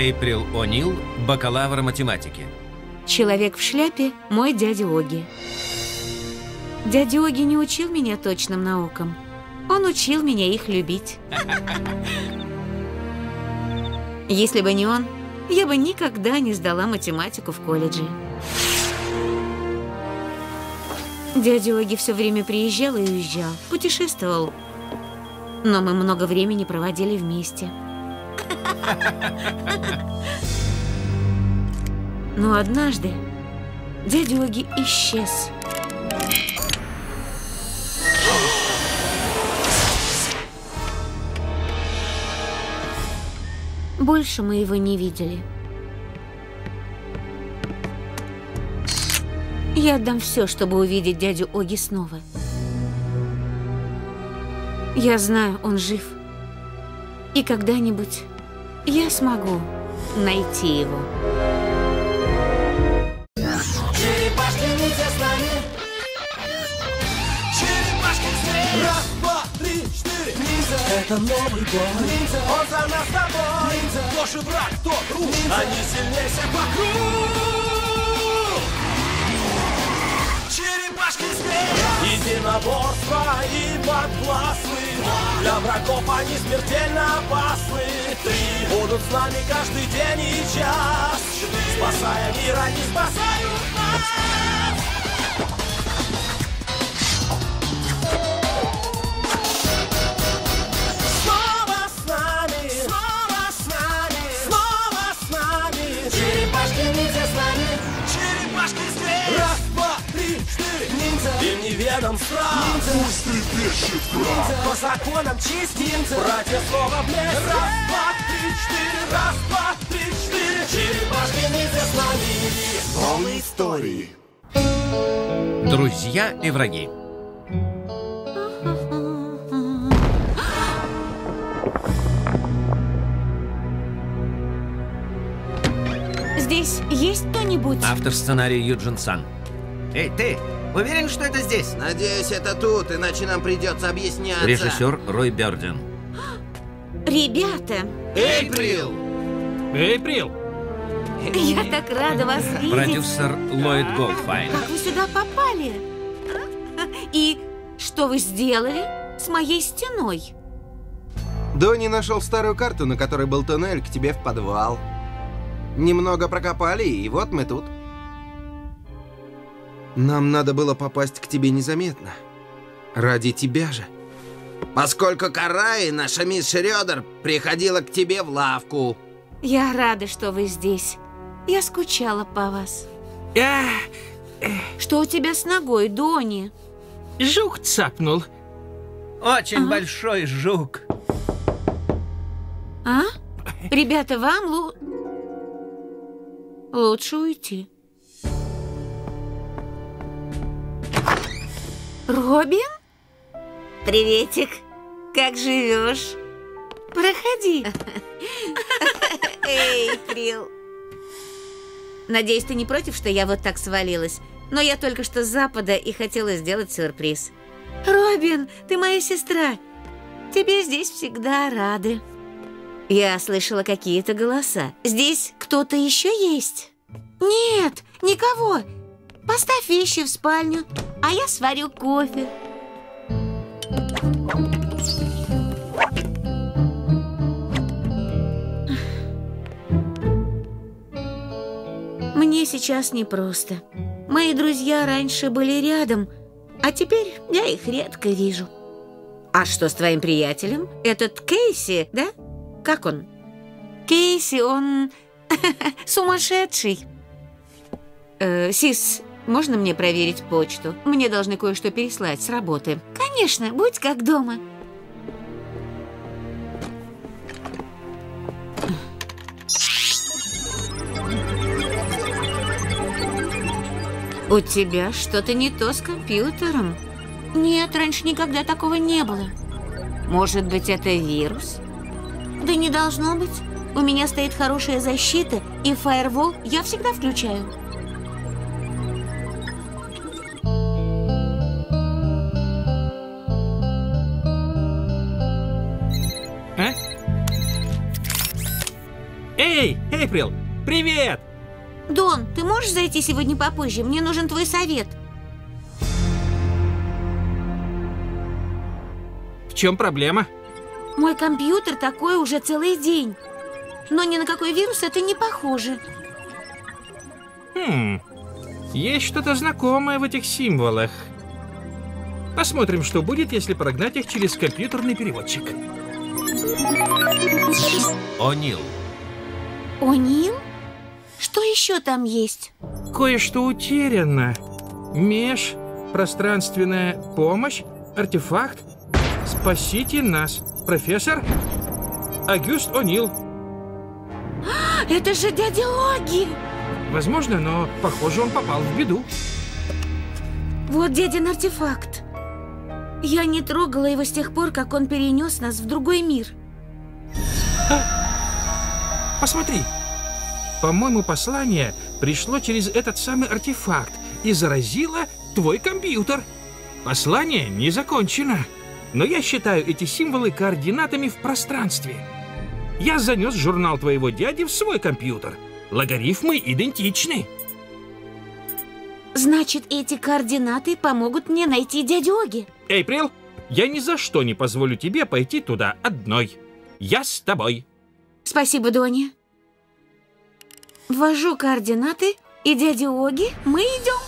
Эйприл О'Нил, бакалавр математики. Человек в шляпе – мой дядя Оги. Дядя Оги не учил меня точным наукам. Он учил меня их любить. Если бы не он, я бы никогда не сдала математику в колледже. Дядя Оги все время приезжал и уезжал, путешествовал. Но мы много времени проводили вместе. Но однажды дядя Оги исчез. Больше мы его не видели. Я отдам все, чтобы увидеть дядю Оги снова. Я знаю, он жив. И когда-нибудь я смогу найти его. Черепашки ниндзя с нами. Черепашки зверей. Раз, два, три, четыре. Ниндзя. Это новый год. Ниндзя. Он за нас с тобой. Ниндзя. Кто же враг, кто друг. Ниндзя. Они сильнее всех вокруг. Черепашки зверей. Единоборство и подклассы. Для врагов они смертельно опасны. Три будут с нами каждый день и час. Спасая мир, они спасают нас. Снова с нами, снова с нами, снова с нами. Черепашки ниндзя с нами. Черепашки здесь. Раз, два, три, четыре. Ниндзя. Им неведом страх. Пусть трепещет враг. По законам чести. Ниндзя. Братья снова вместе. Раз, два, три, четыре. Раз, два, три, четыре. Полные истории. Друзья и враги. Здесь есть кто-нибудь? Автор сценария Юджинсон. Эй, ты! Уверен, что это здесь? Надеюсь, это тут, иначе нам придется объясняться. Режиссер Рой Берден. Ребята! Эйприл! Эйприл! Я так рада вас видеть. Продюсер Ллойд Голдфайн. Как вы сюда попали? И что вы сделали с моей стеной? Донни нашел старую карту, на которой был туннель к тебе в подвал. Немного прокопали, и вот мы тут. Нам надо было попасть к тебе незаметно. Ради тебя же. Поскольку Караи, наша мисс Шередер, приходила к тебе в лавку. Я рада, что вы здесь. Я скучала по вас. Что у тебя с ногой, Донни? Жук цапнул. Очень большой жук. А? Ребята, вам лучше уйти. Робин? Приветик. Как живешь? Проходи. Эйприл. Надеюсь, ты не против, что я вот так свалилась. Но я только что с запада и хотела сделать сюрприз. Робин, ты моя сестра. Тебе здесь всегда рады. Я слышала какие-то голоса. Здесь кто-то еще есть? Нет, никого. Поставь вещи в спальню, а я сварю кофе. Мне сейчас непросто. Мои друзья раньше были рядом, а теперь я их редко вижу. А что с твоим приятелем? Этот Кейси, да? Как он? Кейси, он сумасшедший. Сис, можно мне проверить почту? Мне должны кое-что переслать с работы. Конечно, будь как дома. У тебя что-то не то с компьютером. Нет, раньше никогда такого не было. Может быть, это вирус? Да не должно быть. У меня стоит хорошая защита, и фаервол я всегда включаю. Эй, Эйприл, привет! Дон, ты можешь зайти сегодня попозже? Мне нужен твой совет. В чем проблема? Мой компьютер такой уже целый день. Но ни на какой вирус это не похоже. Есть что-то знакомое в этих символах. Посмотрим, что будет, если прогнать их через компьютерный переводчик. О'Нил. О'Нил? Что еще там есть? Кое-что утеряно. Меж, пространственная помощь, артефакт. Спасите нас, профессор Агюст О'Нил. Это же дядя Оги! Возможно, но, похоже, он попал в беду. Вот дядин артефакт. Я не трогала его с тех пор, как он перенес нас в другой мир. Посмотри. По-моему, послание пришло через этот самый артефакт и заразило твой компьютер. Послание не закончено. Но я считаю эти символы координатами в пространстве. Я занес журнал твоего дяди в свой компьютер. Логарифмы идентичны. Значит, эти координаты помогут мне найти дядю Оги. Эйприл, я ни за что не позволю тебе пойти туда одной. Я с тобой. Спасибо, Донни. Ввожу координаты, и дядя Оги, мы идем.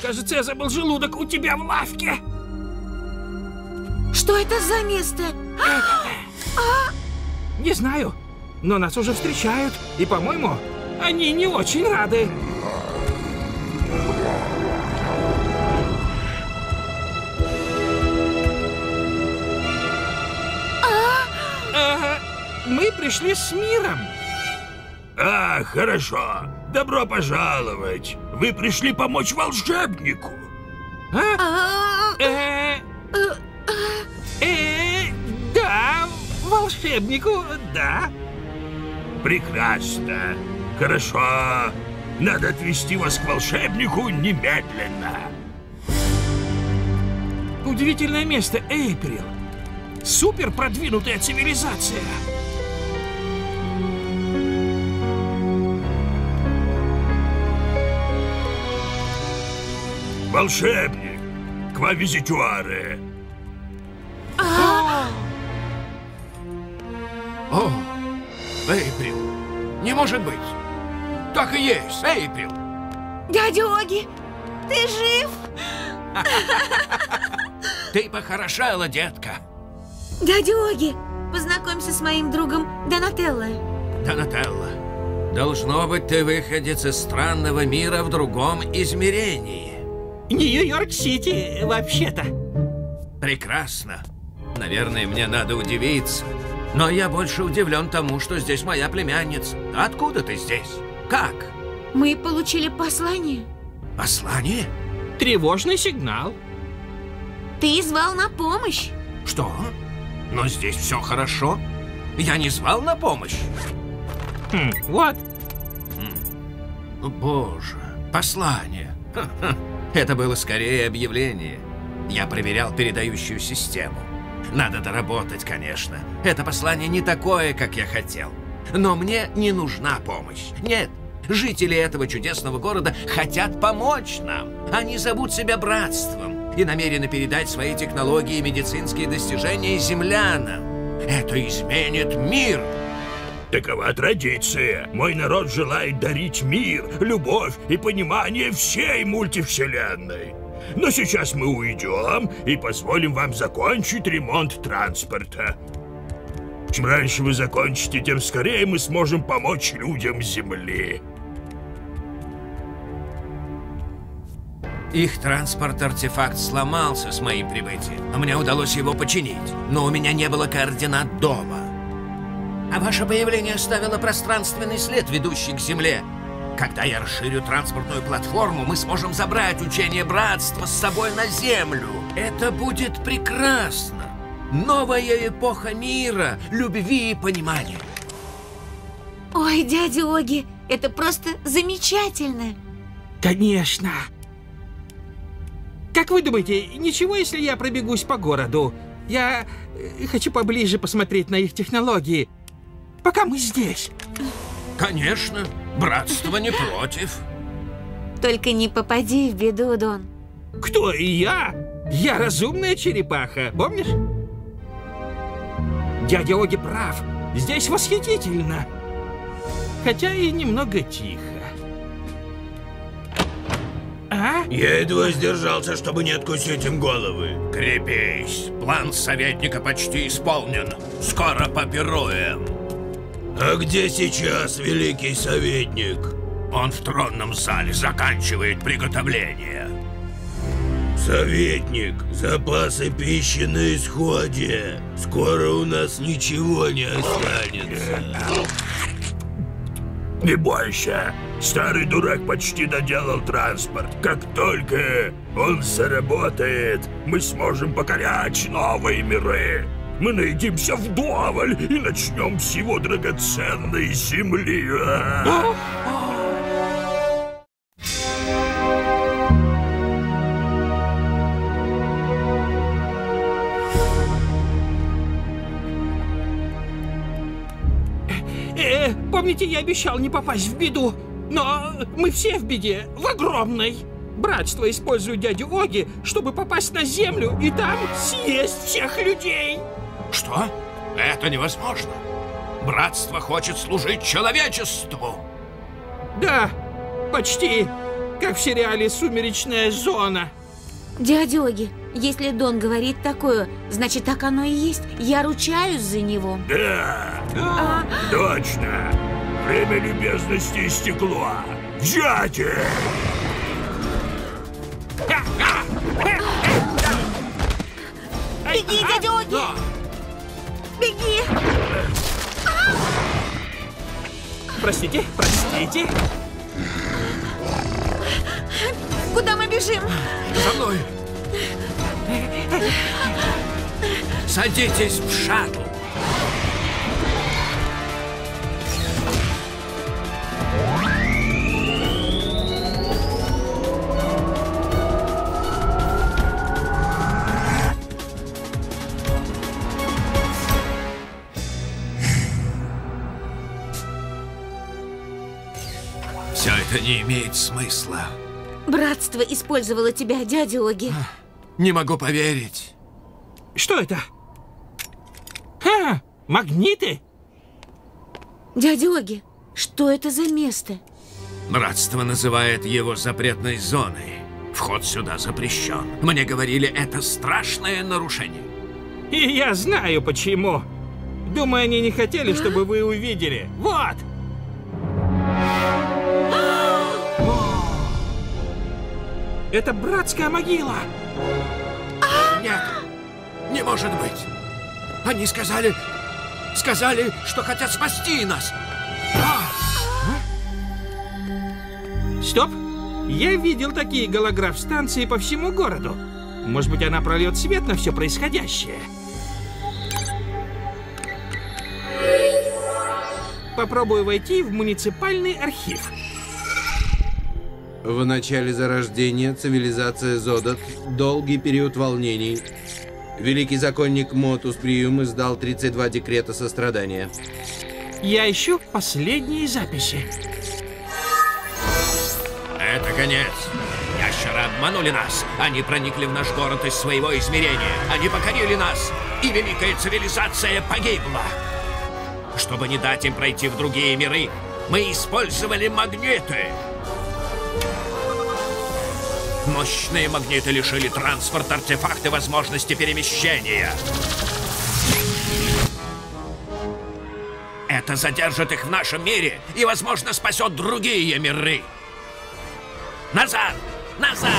Кажется, я забыл желудок у тебя в лавке. Что это за место? Не знаю, но нас уже встречают, и, по-моему, они не очень рады. Мы пришли с миром. Хорошо. Добро пожаловать. Вы пришли помочь волшебнику. Да, волшебнику, да. Прекрасно. Хорошо. Надо отвезти вас к волшебнику немедленно. Удивительное место, Эйприл. Супер продвинутая цивилизация. Волшебник, квавизитюары. О, Эйприл, не может быть. Так и есть, Эйприл. Дядя Оги, ты жив? Ты похорошела, детка. Дядя Оги, познакомься с моим другом Донателло. Донателло, должно быть, ты выходец из странного мира в другом измерении. Нью-Йорк-Сити, вообще-то. Прекрасно. Наверное, мне надо удивиться. Но я больше удивлен тому, что здесь моя племянница. Откуда ты здесь? Как? Мы получили послание. Послание? Тревожный сигнал. Ты звал на помощь. Что? Но здесь все хорошо. Я не звал на помощь. Вот. Боже, послание. Это было скорее объявление. Я проверял передающую систему. Надо доработать, конечно. Это послание не такое, как я хотел. Но мне не нужна помощь. Нет, жители этого чудесного города хотят помочь нам. Они зовут себя братством и намерены передать свои технологии и медицинские достижения землянам. Это изменит мир. Такова традиция. Мой народ желает дарить мир, любовь и понимание всей мультивселенной. Но сейчас мы уйдем и позволим вам закончить ремонт транспорта. Чем раньше вы закончите, тем скорее мы сможем помочь людям Земли. Их транспорт-артефакт сломался с моим прибытием. Мне удалось его починить, но у меня не было координат дома. А ваше появление оставило пространственный след, ведущий к Земле. Когда я расширю транспортную платформу, мы сможем забрать учение братства с собой на Землю. Это будет прекрасно. Новая эпоха мира, любви и понимания. Ой, дядя Оги, это просто замечательно. Конечно. Как вы думаете, ничего, если я пробегусь по городу? Я хочу поближе посмотреть на их технологии, пока мы здесь. Конечно, братство не против. Только не попади в беду, Дон. Кто и я? Я разумная черепаха, помнишь? Дядя Оги прав, здесь восхитительно. Хотя и немного тихо. А? Я едва сдержался, чтобы не откусить им головы. Крепись, план советника почти исполнен. Скоро попируем. А где сейчас великий советник? Он в тронном зале заканчивает приготовление. Советник, запасы пищи на исходе. Скоро у нас ничего не останется. Не бойся, старый дурак почти доделал транспорт. Как только он заработает, мы сможем покорять новые миры. Мы наедимся вдоволь и начнем с его драгоценной земли. Помните, я обещал не попасть в беду, но мы все в беде, в огромной. Братство использует дядю Оги, чтобы попасть на землю и там съесть всех людей. Что? Это невозможно. Братство хочет служить человечеству. Да, почти, как в сериале «Сумеречная зона». Дядя Оги, если Дон говорит такое, значит, так оно и есть. Я ручаюсь за него. Да, точно. Время любезности истекло. Взятие! Беги, дядя Оги! Беги! Простите, простите. Куда мы бежим? За мной! Садитесь в шаттл! Все это не имеет смысла. Братство использовало тебя, дядя Оги. Не могу поверить. Что это? Ха, магниты? Дядя Оги, что это за место? Братство называет его запретной зоной. Вход сюда запрещен. Мне говорили, это страшное нарушение. И я знаю почему. Думаю, они не хотели, чтобы вы увидели. Вот! Это братская могила! Нет, не может быть! Они сказали, что хотят спасти нас! Стоп! Я видел такие голограф-станции по всему городу. Может быть, она прольет свет на все происходящее? Попробую войти в муниципальный архив. В начале зарождения цивилизация Зодот, долгий период волнений. Великий законник Мотус Приюм издал 32 декрета сострадания. Я ищу последние записи. Это конец. Ящеры обманули нас. Они проникли в наш город из своего измерения. Они покорили нас. И великая цивилизация погибла. Чтобы не дать им пройти в другие миры, мы использовали магниты. Мощные магниты лишили транспорт, артефакты возможности перемещения. Это задержит их в нашем мире и, возможно, спасет другие миры. Назад! Назад!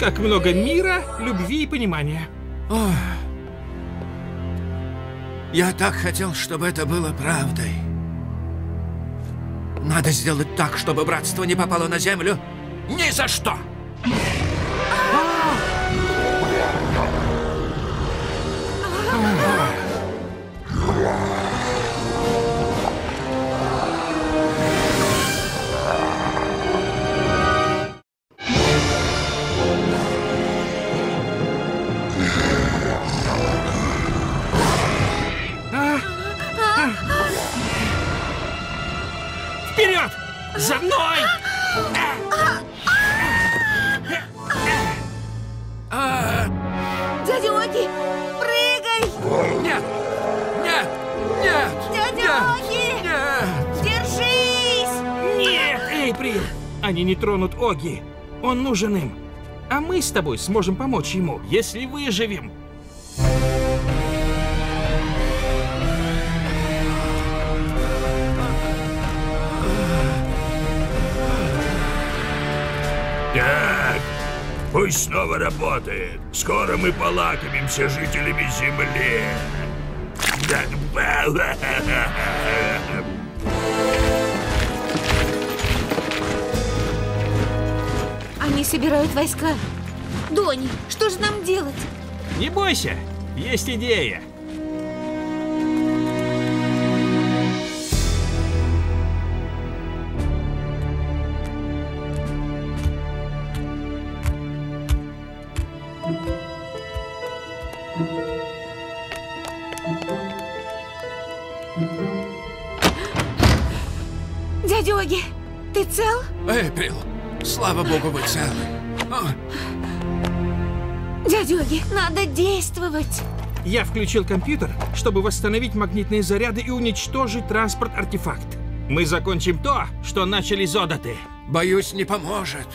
Как много мира, любви и понимания. Ох. Я так хотел, чтобы это было правдой. Надо сделать так, чтобы братство не попало на землю ни за что! За мной! Дядя Оги, прыгай! Нет! Нет! Нет! Дядя Оги! Нет! Держись! Нет, Эйприл! Они не тронут Оги. Он нужен им. А мы с тобой сможем помочь ему, если выживем. Так, пусть снова работает. Скоро мы полакомимся жителями Земли. Так, они собирают войска. Донни, что же нам делать? Не бойся, есть идея. Дядя Оги, ты цел? Эйприл, слава богу, вы целы. Дядя Оги, надо действовать. Я включил компьютер, чтобы восстановить магнитные заряды и уничтожить транспорт-артефакт. Мы закончим то, что начали Зодоты. Боюсь, не поможет.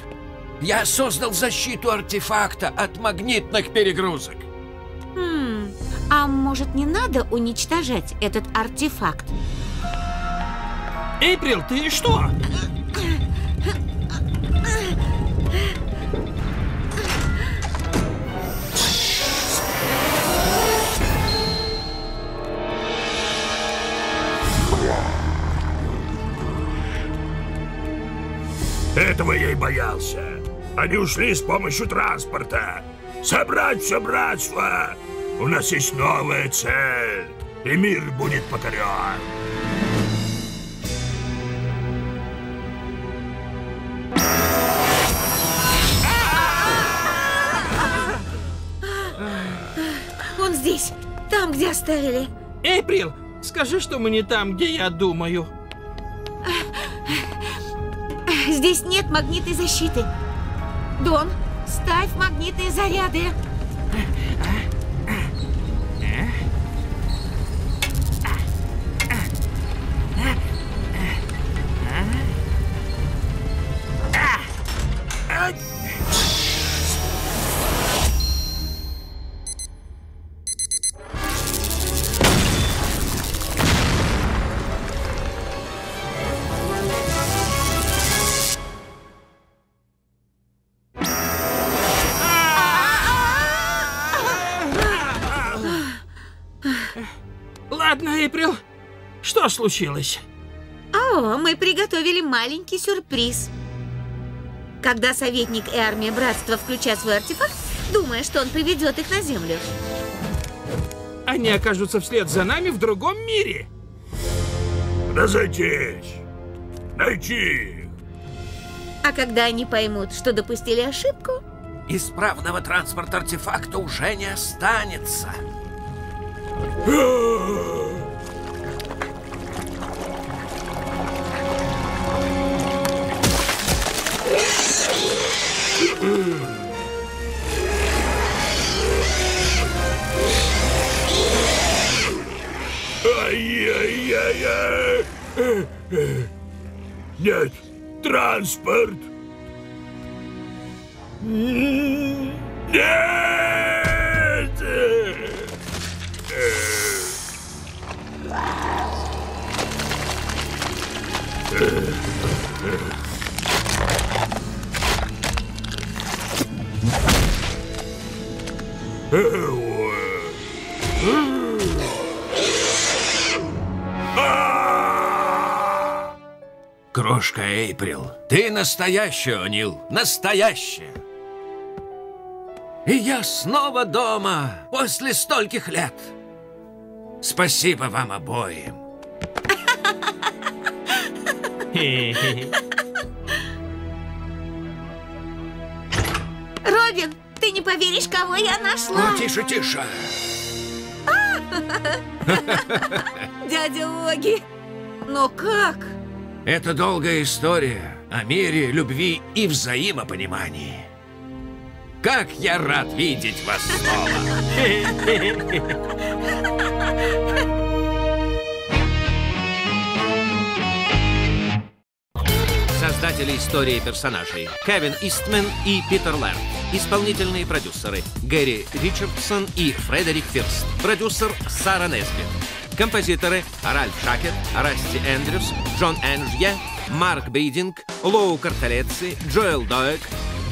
Я создал защиту артефакта от магнитных перегрузок. А может, не надо уничтожать этот артефакт? Эйприл, ты что? Этого я и боялся. Они ушли с помощью транспорта. Собрать все братство! У нас есть новая цель, и мир будет покорен. Он здесь, там, где оставили. Эйприл, скажи, что мы не там, где я думаю. Здесь нет магнитной защиты. Дон, ставь магнитные заряды. Что случилось? О, мы приготовили маленький сюрприз. Когда советник и армия братства включат свой артефакт, думая, что он приведет их на землю, они окажутся вслед за нами в другом мире. Разойтись! Найти их! А когда они поймут, что допустили ошибку, исправного транспорта артефакта уже не останется. Ай-яй-яй-яй! Нет, транспорт! Нет! Крошка Эйприл, ты настоящая, О'Нил, настоящая. И я снова дома после стольких лет. Спасибо вам обоим. Робин, ты не поверишь, кого я нашла. О, тише, тише. Дядя Оги, но как? Это долгая история о мире, любви и взаимопонимании. Как я рад видеть вас снова! Создатели истории персонажей Кевин Истман и Питер Лэр. Исполнительные продюсеры Гэри Ричардсон и Фредерик Фирст. Продюсер Сара Несби. Композиторы Ральф Шакер, Расти Эндрюс, Джон Энджей, Марк Бридинг, Лоу Карталетци, Джоэл Доек,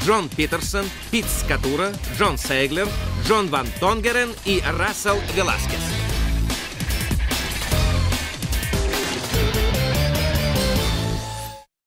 Джон Питерсон, Питс Катура, Джон Сейглер, Джон Ван Тонгерен и Рассел Веласкес.